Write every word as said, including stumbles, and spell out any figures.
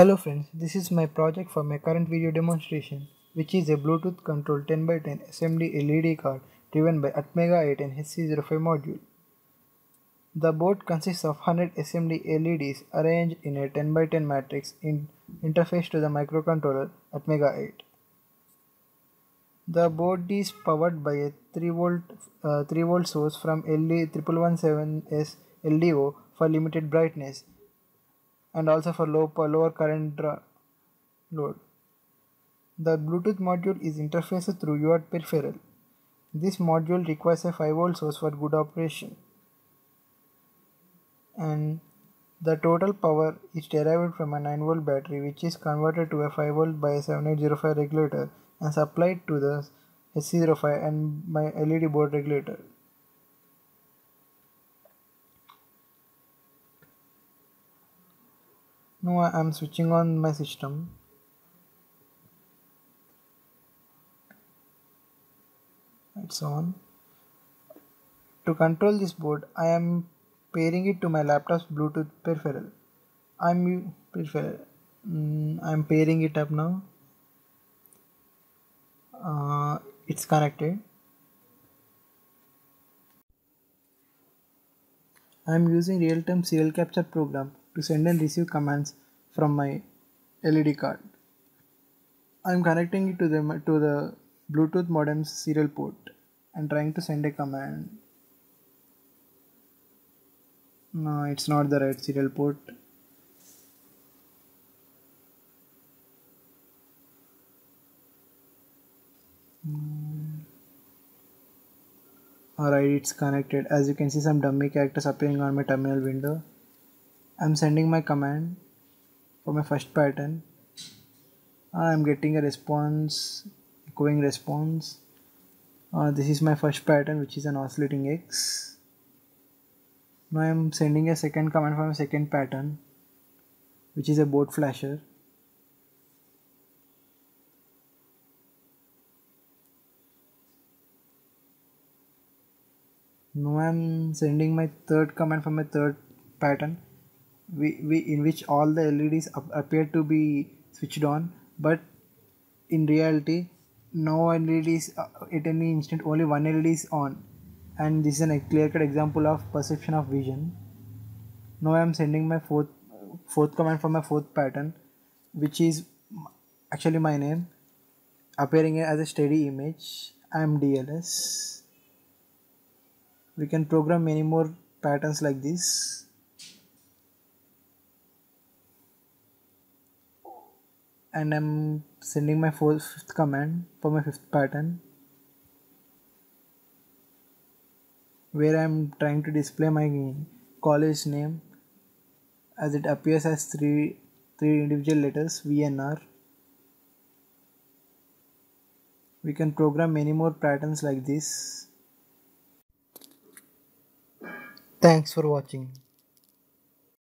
Hello friends, this is my project for my current video demonstration, which is a Bluetooth controlled ten by ten S M D L E D card driven by ATmega eight and H C zero five module. The board consists of one hundred S M D L E Ds arranged in a ten by ten matrix in interface to the microcontroller ATmega eight. The board is powered by a three volt source from L E one one one seven S L D O for limited brightness, and also for low, lower current load. The Bluetooth module is interfaced through U A R T peripheral. This module requires a five volt source for good operation. And the total power is derived from a nine volt battery, which is converted to a five volt by a seventy-eight oh five regulator and supplied to the H C zero five and my L E D board regulator. Now I am switching on my system. It's on. To control this board, I am pairing it to my laptop's Bluetooth peripheral. I am peripheral. Mm, I am pairing it up now. Uh, it's connected. I am using real-time serial capture program to send and receive commands from my L E D card. I am connecting it to the to the Bluetooth modem's serial port and trying to send a command. No, it's not the right serial port. Alright, it's connected. As you can see, some dummy characters appearing on my terminal window. I'm sending my command for my first pattern. I'm getting a response, echoing response. Uh, this is my first pattern, which is an oscillating X. Now I'm sending a second command for my second pattern, which is a board flasher. Now I'm sending my third command for my third pattern. We, we in which all the L E Ds ap appear to be switched on, but in reality no L E D is uh, at any instant, only one L E D is on, and this is a clear-cut example of perception of vision. Now I am sending my fourth fourth command for my fourth pattern, which is actually my name appearing as a steady image. I am D L S. We can program many more patterns like this. And I'm sending my fourth, fifth command for my fifth pattern, where I'm trying to display my college name as it appears as three three individual letters V N R. We can program many more patterns like this. Thanks for watching.